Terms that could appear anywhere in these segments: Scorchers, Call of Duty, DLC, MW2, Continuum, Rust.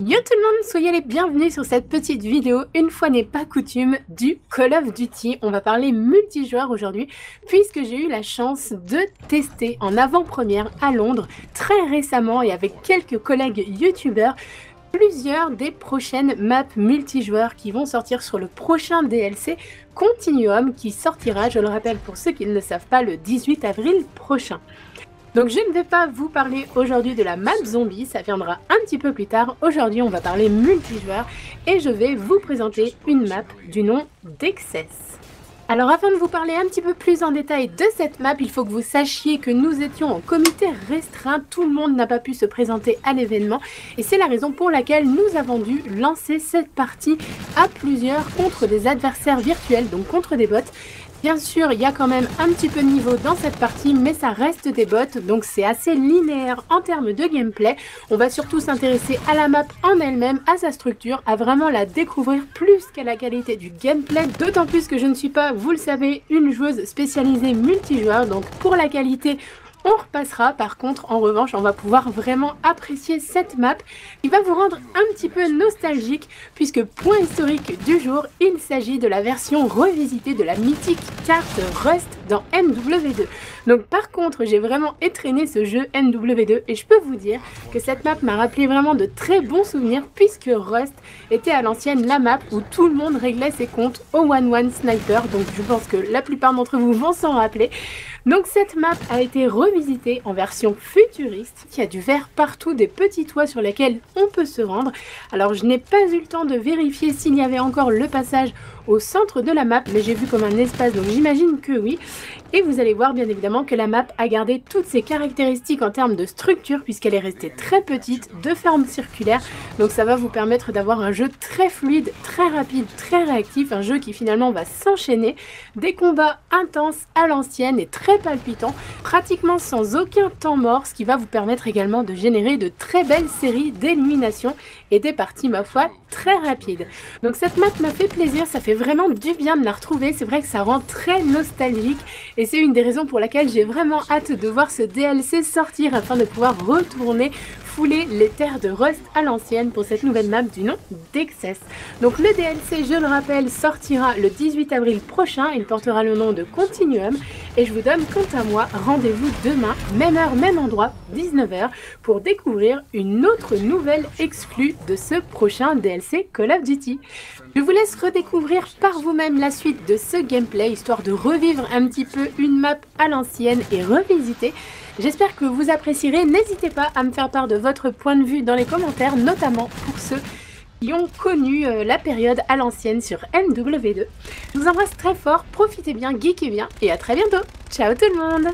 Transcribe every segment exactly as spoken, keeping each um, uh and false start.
Yo tout le monde, soyez les bienvenus sur cette petite vidéo, une fois n'est pas coutume, du Call of Duty. On va parler multijoueur aujourd'hui, puisque j'ai eu la chance de tester en avant-première à Londres, très récemment et avec quelques collègues youtubeurs, plusieurs des prochaines maps multijoueurs qui vont sortir sur le prochain D L C Continuum qui sortira, je le rappelle pour ceux qui ne le savent pas, le dix-huit avril prochain. Donc je ne vais pas vous parler aujourd'hui de la map zombie, ça viendra un petit peu plus tard. Aujourd'hui on va parler multijoueur et je vais vous présenter une map du nom d'Excess. Alors avant de vous parler un petit peu plus en détail de cette map, il faut que vous sachiez que nous étions en comité restreint, tout le monde n'a pas pu se présenter à l'événement et c'est la raison pour laquelle nous avons dû lancer cette partie à plusieurs contre des adversaires virtuels, donc contre des bots. Bien sûr, il y a quand même un petit peu de niveau dans cette partie, mais ça reste des bots, donc c'est assez linéaire en termes de gameplay. On va surtout s'intéresser à la map en elle-même, à sa structure, à vraiment la découvrir plus qu'à la qualité du gameplay. D'autant plus que je ne suis pas, vous le savez, une joueuse spécialisée multijoueur, donc pour la qualité, on repassera. Par contre, en revanche, on va pouvoir vraiment apprécier cette map qui va vous rendre un petit peu nostalgique puisque, point historique du jour, il s'agit de la version revisitée de la mythique carte Rust dans M W deux. Donc par contre, j'ai vraiment étrenné ce jeu M W deux et je peux vous dire que cette map m'a rappelé vraiment de très bons souvenirs puisque Rust était à l'ancienne la map où tout le monde réglait ses comptes au one one sniper. Donc je pense que la plupart d'entre vous vont s'en rappeler. Donc cette map a été revisitée en version futuriste, il y a du vert partout, des petits toits sur lesquels on peut se rendre. Alors je n'ai pas eu le temps de vérifier s'il y avait encore le passage au centre de la map, mais j'ai vu comme un espace, donc j'imagine que oui. Et vous allez voir bien évidemment que la map a gardé toutes ses caractéristiques en termes de structure puisqu'elle est restée très petite, de forme circulaire, donc ça va vous permettre d'avoir un jeu très fluide, très rapide, très réactif, un jeu qui finalement va s'enchaîner, des combats intenses à l'ancienne et très palpitants, pratiquement sans aucun temps mort, ce qui va vous permettre également de générer de très belles séries d'éliminations et des parties ma foi très rapides. Donc cette map m'a fait plaisir, ça fait vraiment du bien de la retrouver, c'est vrai que ça rend très nostalgique et c'est une des raisons pour laquelle j'ai vraiment hâte de voir ce D L C sortir afin de pouvoir retourner fouler les terres de Rust à l'ancienne pour cette nouvelle map du nom d'Excess. Donc le D L C, je le rappelle, sortira le dix-huit avril prochain, il portera le nom de Continuum et je vous donne quant à moi rendez-vous demain, même heure, même endroit, dix-neuf heures, pour découvrir une autre nouvelle exclue de ce prochain D L C Call of Duty. Je vous laisse redécouvrir par vous-même la suite de ce gameplay, histoire de revivre un petit peu une map à l'ancienne et revisiter. J'espère que vous apprécierez, n'hésitez pas à me faire part de votre point de vue dans les commentaires, notamment pour ceux qui ont connu la période à l'ancienne sur M W deux. Je vous embrasse très fort, profitez bien, geekez bien et à très bientôt. Ciao tout le monde!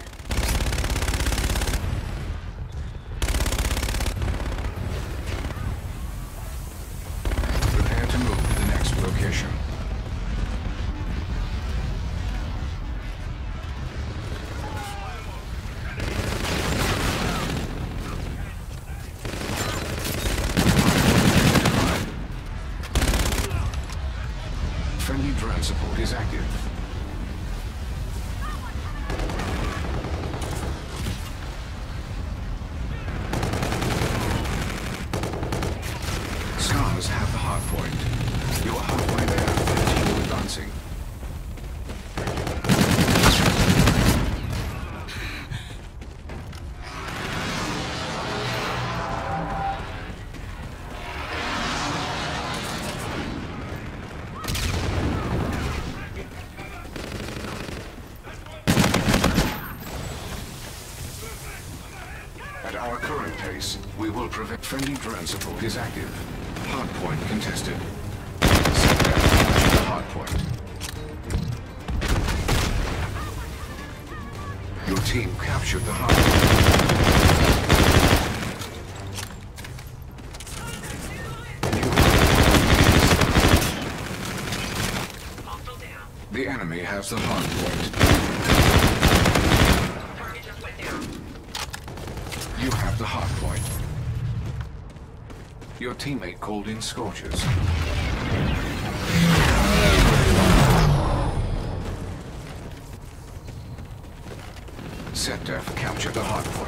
Friendly drone support is active. Scars have the hard point. You are halfway there, the team is advancing. At our current pace, we will prevent. Friendly drone support is active. Hardpoint contested. Set down the hardpoint. Your team captured the hardpoint. The enemy has the hardpoint. You have the hard point. Your teammate called in Scorchers. Set to capture the hard point.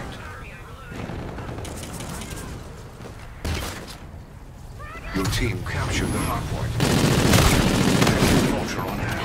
Your team captured the hard point. Vulture on hand.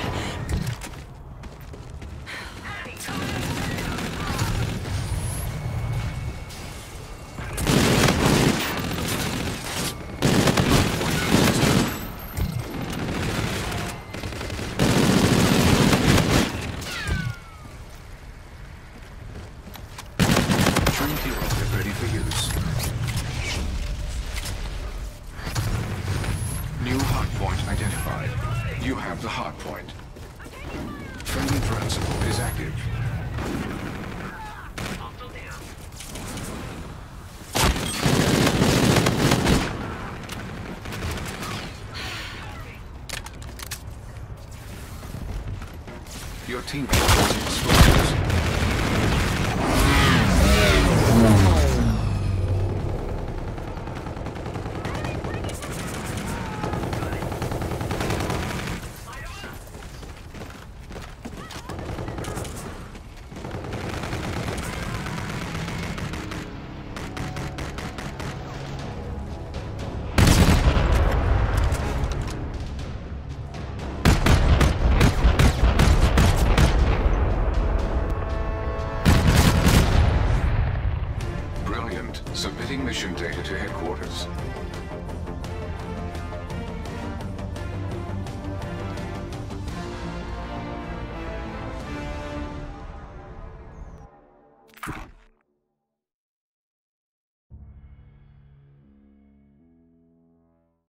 Your team is